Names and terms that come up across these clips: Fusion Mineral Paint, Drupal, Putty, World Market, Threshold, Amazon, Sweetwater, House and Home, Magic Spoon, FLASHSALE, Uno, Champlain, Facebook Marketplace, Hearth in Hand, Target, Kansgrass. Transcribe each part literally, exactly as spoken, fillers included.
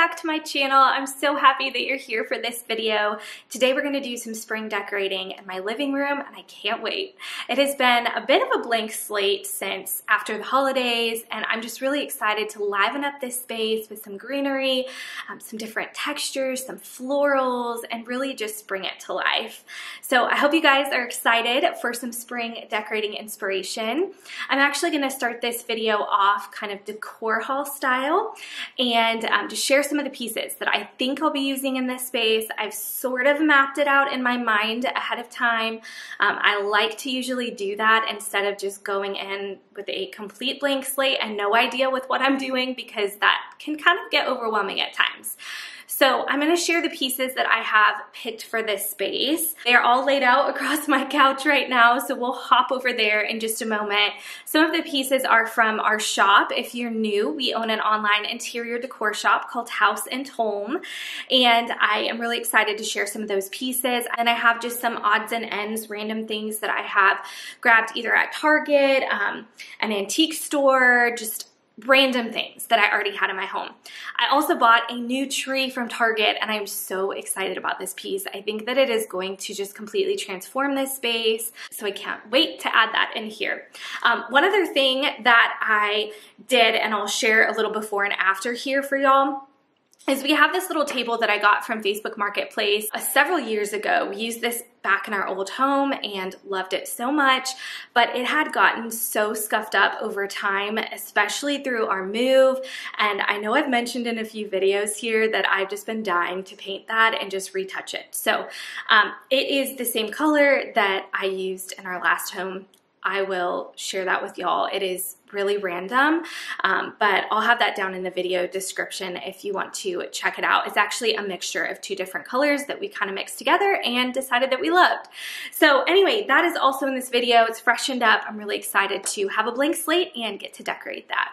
back to my channel. I'm so happy that you're here for this video. Today we're gonna do some spring decorating in my living room and I can't wait. It has been a bit of a blank slate since after the holidays and I'm just really excited to liven up this space with some greenery, um, some different textures, some florals, and really just bring it to life. So I hope you guys are excited for some spring decorating inspiration. I'm actually gonna start this video off kind of decor haul style and um, to share some of the pieces that I think I'll be using in this space. I've sort of mapped it out in my mind ahead of time. Um, I like to usually do that instead of just going in with a complete blank slate and no idea with what I'm doing, because that can kind of get overwhelming at times. So I'm gonna share the pieces that I have picked for this space. They're all laid out across my couch right now, so we'll hop over there in just a moment. Some of the pieces are from our shop. If you're new, we own an online interior decor shop called House and Home, and I am really excited to share some of those pieces. And I have just some odds and ends, random things that I have grabbed either at Target, um, an antique store, just random things that I already had in my home. I also bought a new tree from Target and I'm so excited about this piece. I think that it is going to just completely transform this space, so I can't wait to add that in here. Um, one other thing that I did, and I'll share a little before and after here for y'all, is we have this little table that I got from Facebook Marketplace uh, several years ago. We used this back in our old home and loved it so much, but it had gotten so scuffed up over time, especially through our move. And I know I've mentioned in a few videos here that I've just been dying to paint that and just retouch it. So um, it is the same color that I used in our last home. I will share that with y'all. It is really random, um, but I'll have that down in the video description if you want to check it out. It's actually a mixture of two different colors that we kind of mixed together and decided that we loved. So anyway, that is also in this video. It's freshened up. I'm really excited to have a blank slate and get to decorate that.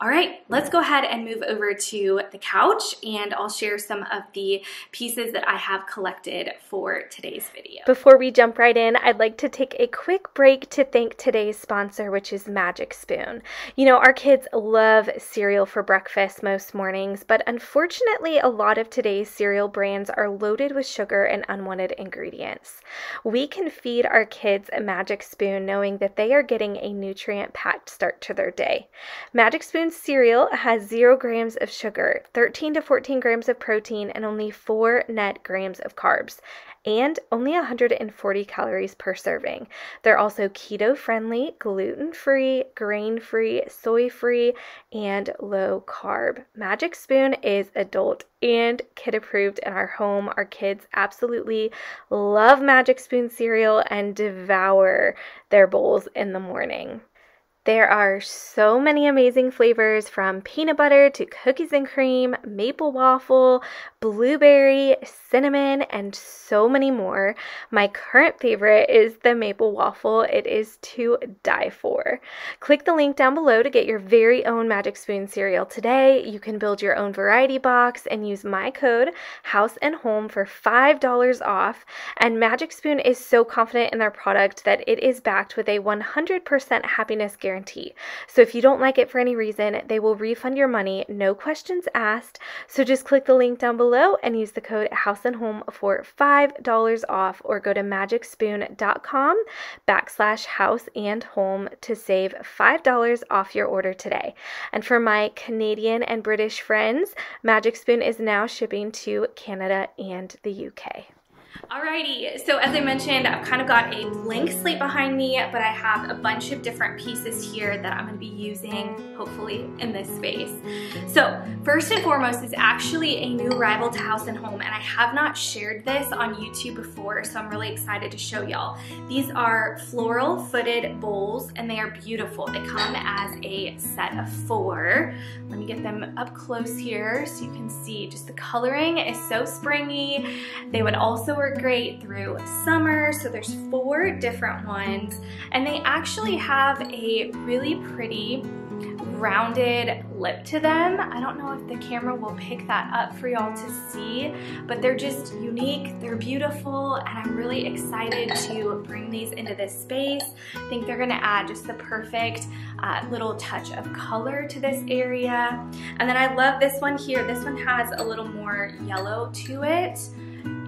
All right, let's go ahead and move over to the couch and I'll share some of the pieces that I have collected for today's video. Before we jump right in, I'd like to take a quick break to thank today's sponsor, which is Magic Spoon. You know, our kids love cereal for breakfast most mornings, but unfortunately, a lot of today's cereal brands are loaded with sugar and unwanted ingredients. We can feed our kids a Magic Spoon knowing that they are getting a nutrient-packed start to their day. Magic Spoon cereal has zero grams of sugar, thirteen to fourteen grams of protein, and only four net grams of carbs, and only one hundred forty calories per serving. They're also keto-friendly, gluten-free, grain-free, soy-free, and low-carb. Magic Spoon is adult and kid-approved in our home. Our kids absolutely love Magic Spoon cereal and devour their bowls in the morning. There are so many amazing flavors, from peanut butter to cookies and cream, maple waffle, blueberry, cinnamon, and so many more. My current favorite is the maple waffle. It is to die for. Click the link down below to get your very own Magic Spoon cereal today. You can build your own variety box and use my code HouseandHome for five dollars off. And Magic Spoon is so confident in their product that it is backed with a one hundred percent happiness guarantee. guarantee. So if you don't like it for any reason, they will refund your money, no questions asked. So just click the link down below and use the code HouseandHome for five dollars off, or go to magic spoon dot com backslash houseandhome to save five dollars off your order today. And for my Canadian and British friends, Magic Spoon is now shipping to Canada and the U K. Alrighty, so as I mentioned, I've kind of got a blank slate behind me, but I have a bunch of different pieces here that I'm going to be using, hopefully, in this space. So first and foremost is actually a new rival to House and Home, and I have not shared this on YouTube before, so I'm really excited to show y'all. These are floral footed bowls, and they are beautiful. They come as a set of four. Let me get them up close here so you can see just the coloring is so springy. They would also are great through summer, so there's four different ones, and they actually have a really pretty rounded lip to them. I don't know if the camera will pick that up for y'all to see, but they're just unique, they're beautiful, and I'm really excited to bring these into this space. I think they're gonna add just the perfect uh, little touch of color to this area. And then I love this one here. This one has a little more yellow to it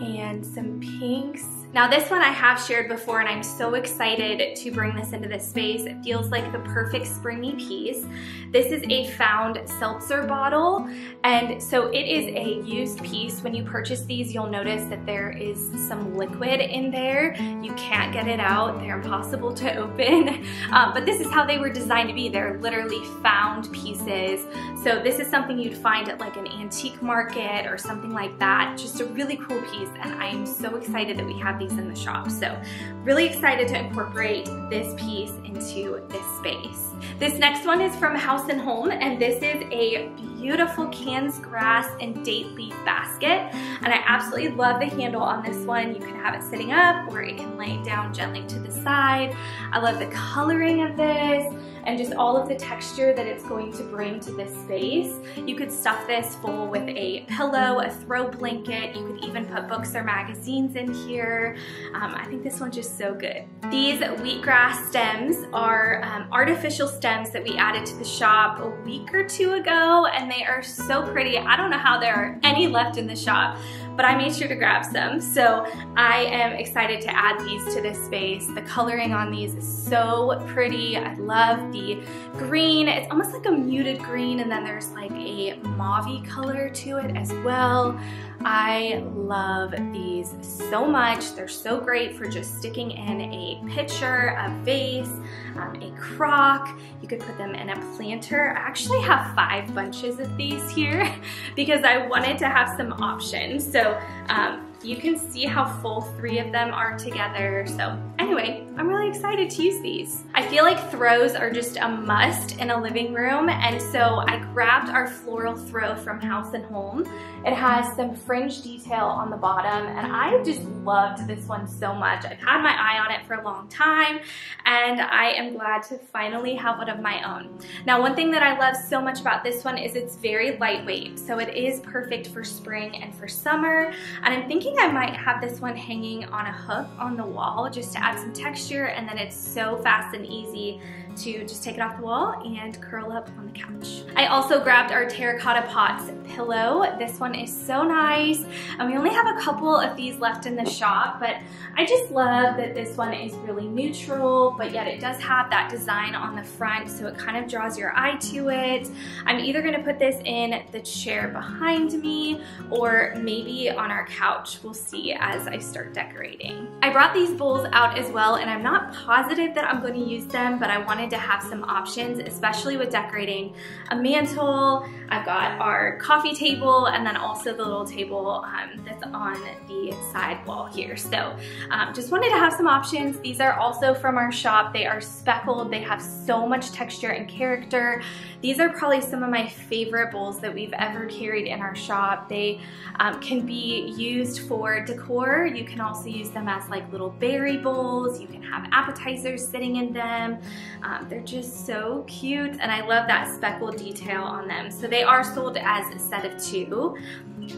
and some pinks. Now this one I have shared before and I'm so excited to bring this into this space. It feels like the perfect springy piece. This is a found seltzer bottle, and so it is a used piece. When you purchase these, you'll notice that there is some liquid in there. You can't get it out, they're impossible to open. Um, but this is how they were designed to be. They're literally found pieces. So this is something you'd find at like an antique market or something like that. Just a really cool piece, and I am so excited that we have these in the shop. So really excited to incorporate this piece into this space. This next one is from House and Home, and this is a beautiful Kansgrass and date leaf basket, and I absolutely love the handle on this one. You can have it sitting up or it can lay down gently to the side. I love the coloring of this and just all of the texture that it's going to bring to this space. You could stuff this full with a pillow, a throw blanket. You could even put books or magazines in here. Um, I think this one's just so good. These wheatgrass stems are um, artificial stems that we added to the shop a week or two ago, and they are so pretty. I don't know how there are any left in the shop, but I made sure to grab some. So I am excited to add these to this space. The coloring on these is so pretty. I love the green. It's almost like a muted green, and then there's like a mauve color to it as well. I love these so much. They're so great for just sticking in a pitcher, a vase, um, a crock. You could put them in a planter. I actually have five bunches of these here because I wanted to have some options. So um, you can see how full three of them are together. So anyway, I'm really excited to use these. I feel like throws are just a must in a living room, and so I grabbed our floral throw from House and Home. It has some fringe detail on the bottom, and I just loved this one so much. I've had my eye on it for a long time, and I am glad to finally have one of my own. Now, one thing that I love so much about this one is it's very lightweight, so it is perfect for spring and for summer, and I'm thinking I might have this one hanging on a hook on the wall just to add some texture, and then it's so fast and easy to just take it off the wall and curl up on the couch. I also grabbed our Terracotta Pots pillow. This one is so nice, and we only have a couple of these left in the shop, but I just love that this one is really neutral, but yet it does have that design on the front, so it kind of draws your eye to it. I'm either gonna put this in the chair behind me or maybe on our couch. We'll see as I start decorating. I brought these bowls out as well, and I'm not positive that I'm gonna use them, but I wanted to have some options, especially with decorating a mantle. I've got our coffee table, and then also the little table um, that's on the side wall here. So um, just wanted to have some options. These are also from our shop. They are speckled. They have so much texture and character. These are probably some of my favorite bowls that we've ever carried in our shop. They um, can be used for decor. You can also use them as like little berry bowls. You can have appetizers sitting in them. Um, they're just so cute, and I love that speckled detail on them. So they are sold as a set of two.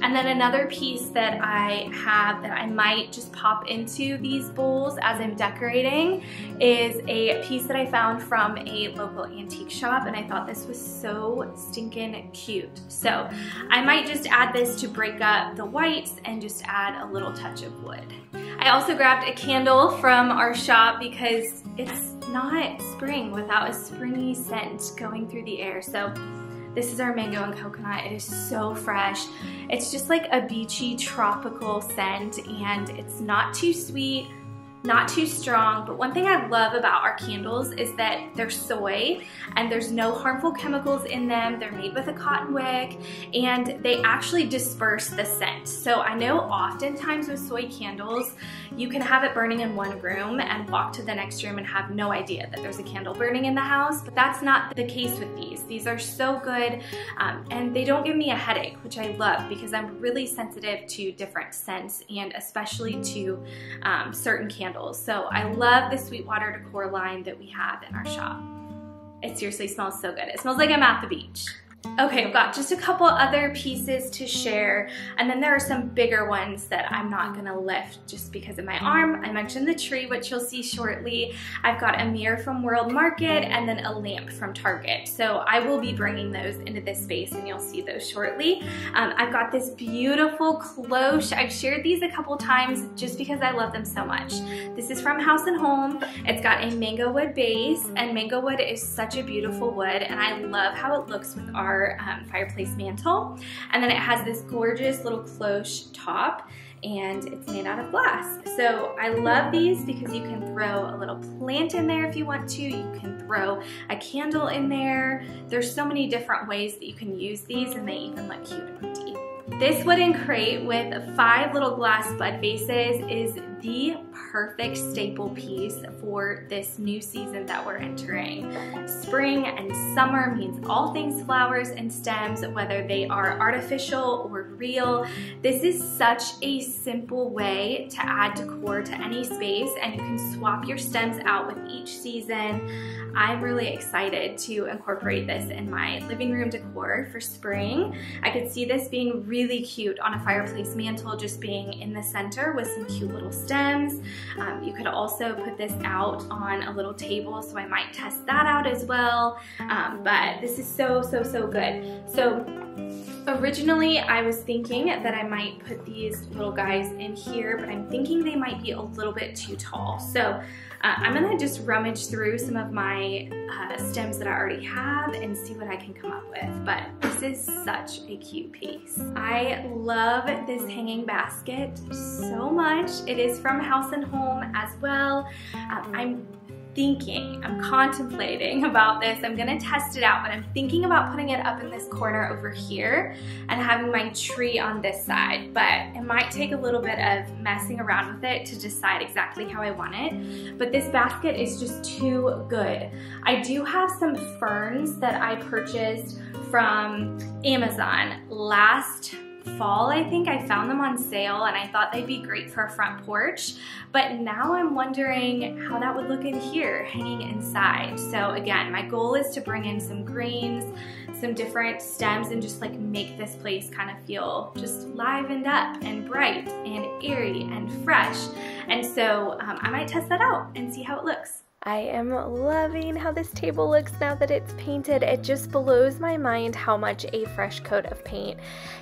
And then another piece that I have that I might just pop into these bowls as I'm decorating is a piece that I found from a local antique shop, and I thought this was so stinking cute. So I might just add this to break up the whites and just add a little touch of wood. I also grabbed a candle from our shop because it's not spring without a springy scent going through the air. So this is our mango and coconut. It is so fresh. It's just like a beachy tropical scent, and it's not too sweet, not too strong. But one thing I love about our candles is that they're soy, and there's no harmful chemicals in them. They're made with a cotton wick, and they actually disperse the scent. So I know oftentimes with soy candles, you can have it burning in one room and walk to the next room and have no idea that there's a candle burning in the house, but that's not the case with these. These are so good, um, and they don't give me a headache, which I love because I'm really sensitive to different scents, and especially to um, certain candles. So I love the Sweetwater decor line that we have in our shop. It seriously smells so good. It smells like I'm at the beach. Okay, I've got just a couple other pieces to share, and then there are some bigger ones that I'm not gonna lift just because of my arm. I mentioned the tree, which you'll see shortly. I've got a mirror from World Market and then a lamp from Target. So I will be bringing those into this space and you'll see those shortly. Um, I've got this beautiful cloche. I've shared these a couple times just because I love them so much. This is from House and Home. It's got a mango wood base, and mango wood is such a beautiful wood, and I love how it looks with our Um, fireplace mantle. And then it has this gorgeous little cloche top, and it's made out of glass. So I love these because you can throw a little plant in there if you want to. You can throw a candle in there. There's so many different ways that you can use these, and they even look cute and pretty. This wooden crate with five little glass bud vases is the perfect staple piece for this new season that we're entering. Spring and summer means all things flowers and stems, whether they are artificial or real. This is such a simple way to add decor to any space, and you can swap your stems out with each season. I'm really excited to incorporate this in my living room decor for spring. I could see this being really cute on a fireplace mantle, just being in the center with some cute little stems. Um, you could also put this out on a little table, so I might test that out as well. Um, but this is so, so, so good. So originally I was thinking that I might put these little guys in here, but I'm thinking they might be a little bit too tall. So uh, I'm gonna just rummage through some of my uh, stems that I already have and see what I can come up with. But this is such a cute piece. I love this hanging basket so much. It is from House and Home as well. Um, I'm thinking, I'm contemplating about this. I'm gonna test it out, but I'm thinking about putting it up in this corner over here and having my tree on this side, but it might take a little bit of messing around with it to decide exactly how I want it. But this basket is just too good. I do have some ferns that I purchased from Amazon last fall. I think I found them on sale and I thought they'd be great for a front porch, but now I'm wondering how that would look in here hanging inside. So again, my goal is to bring in some greens, some different stems, and just like make this place kind of feel just livened up and bright and airy and fresh. And so um, I might test that out and see how it looks. I am loving how this table looks now that it's painted. It just blows my mind how much a fresh coat of paint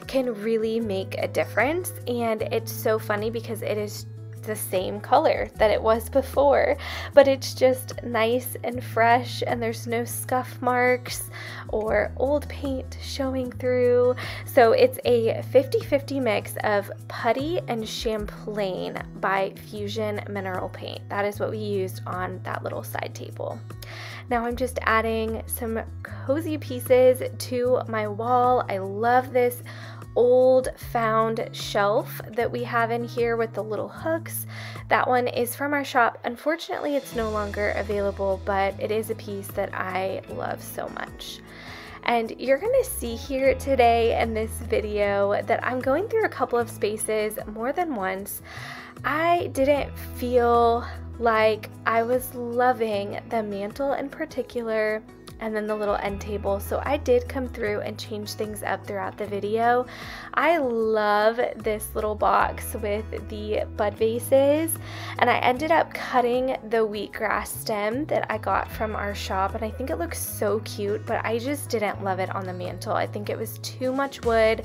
can really make a difference. And it's so funny because it is the same color that it was before, but it's just nice and fresh, and there's no scuff marks or old paint showing through. So it's a fifty fifty mix of Putty and Champlain by Fusion Mineral Paint. That is what we used on that little side table. Now I'm just adding some cozy pieces to my wall. I love this old found shelf that we have in here with the little hooks. That one is from our shop. Unfortunately, it's no longer available, but it is a piece that I love so much. And you're gonna see here today in this video that I'm going through a couple of spaces more than once. I didn't feel like I was loving the mantle in particular, and then the little end table, so I did come through and change things up throughout the video. I love this little box with the bud vases, and I ended up cutting the wheatgrass stem that I got from our shop, and I think it looks so cute, but I just didn't love it on the mantle. I think it was too much wood,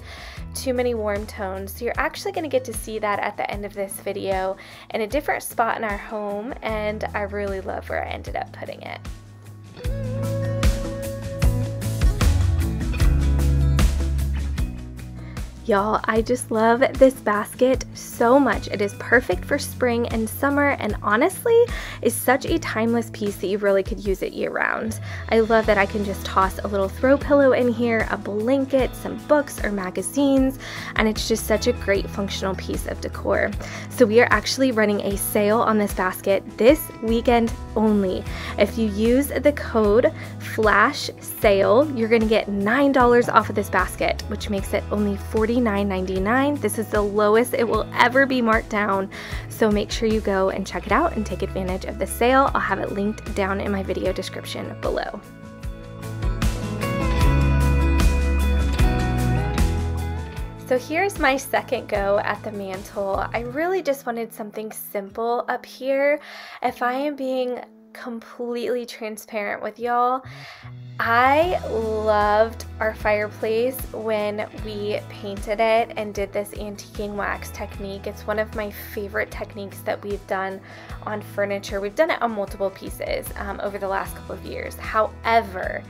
too many warm tones, so you're actually going to get to see that at the end of this video in a different spot in our home, and I really love where I ended up putting it. Y'all, I just love this basket so much. It is perfect for spring and summer, and honestly is such a timeless piece that you really could use it year-round. I love that I can just toss a little throw pillow in here, a blanket, some books or magazines, and it's just such a great functional piece of decor. So we are actually running a sale on this basket this weekend only. If you use the code FLASHSALE, you're gonna get nine dollars off of this basket, which makes it only forty-nine ninety-nine. This is the lowest it will ever be marked down, so make sure you go and check it out and take advantage of the sale. I'll have it linked down in my video description below. So here's my second go at the mantle. I really just wanted something simple up here. If I am being completely transparent with y'all, I loved our fireplace when we painted it and did this antiquing wax technique. It's one of my favorite techniques that we've done on furniture. We've done it on multiple pieces um, over the last couple of years. However,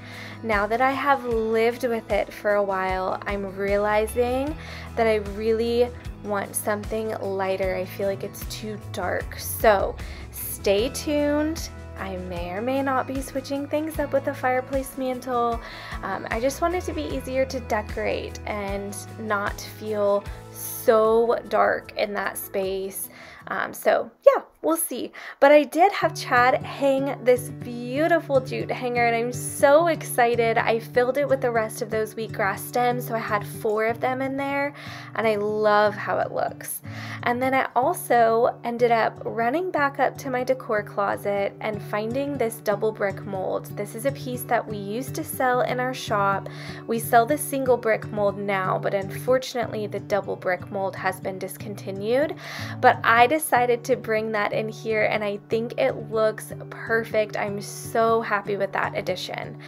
now that I have lived with it for a while, I'm realizing that I really want something lighter. I feel like it's too dark. So stay tuned. I may or may not be switching things up with the fireplace mantle. Um, I just want it to be easier to decorate and not feel so dark in that space. Um, so yeah, we'll see. But I did have Chad hang this beautiful jute hanger and I'm so excited. I filled it with the rest of those wheatgrass stems, so I had four of them in there and I love how it looks. And then I also ended up running back up to my decor closet and finding this double brick mold. This is a piece that we used to sell in our shop. We sell the single brick mold now, but unfortunately the double brick mold has been discontinued. But I decided to bring that in here and I think it looks perfect. I'm so happy with that addition.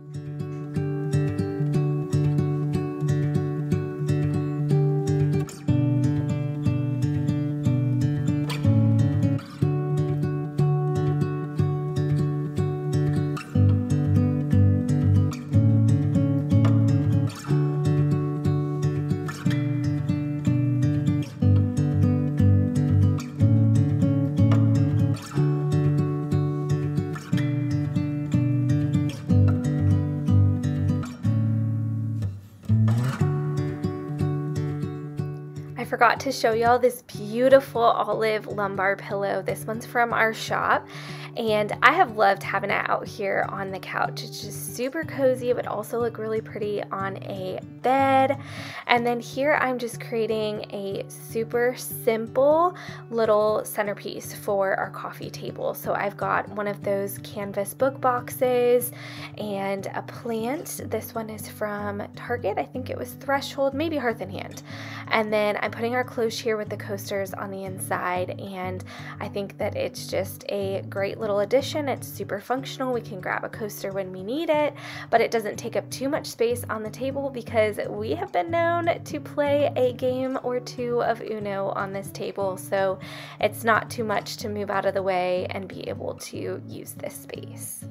I forgot to show y'all this beautiful olive lumbar pillow. This one's from our shop and I have loved having it out here on the couch. It's just super cozy. It would also look really pretty on a bed. And then here I'm just creating a super simple little centerpiece for our coffee table. So I've got one of those canvas book boxes and a plant. This one is from Target. I think it was Threshold, maybe Hearth in Hand. And then I'm putting our cloche here with the coasters on the inside, and I think that it's just a great little addition. It's super functional. We can grab a coaster when we need it, but it doesn't take up too much space on the table because we have been known to play a game or two of Uno on this table, so it's not too much to move out of the way and be able to use this space.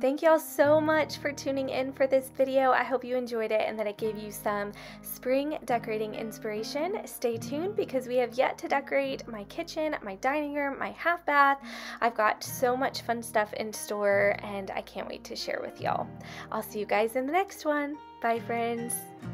Thank y'all so much for tuning in for this video. I hope you enjoyed it and that it gave you some spring decorating inspiration. Stay tuned because we have yet to decorate my kitchen, my dining room, my half bath. I've got so much fun stuff in store and I can't wait to share with y'all. I'll see you guys in the next one. Bye friends.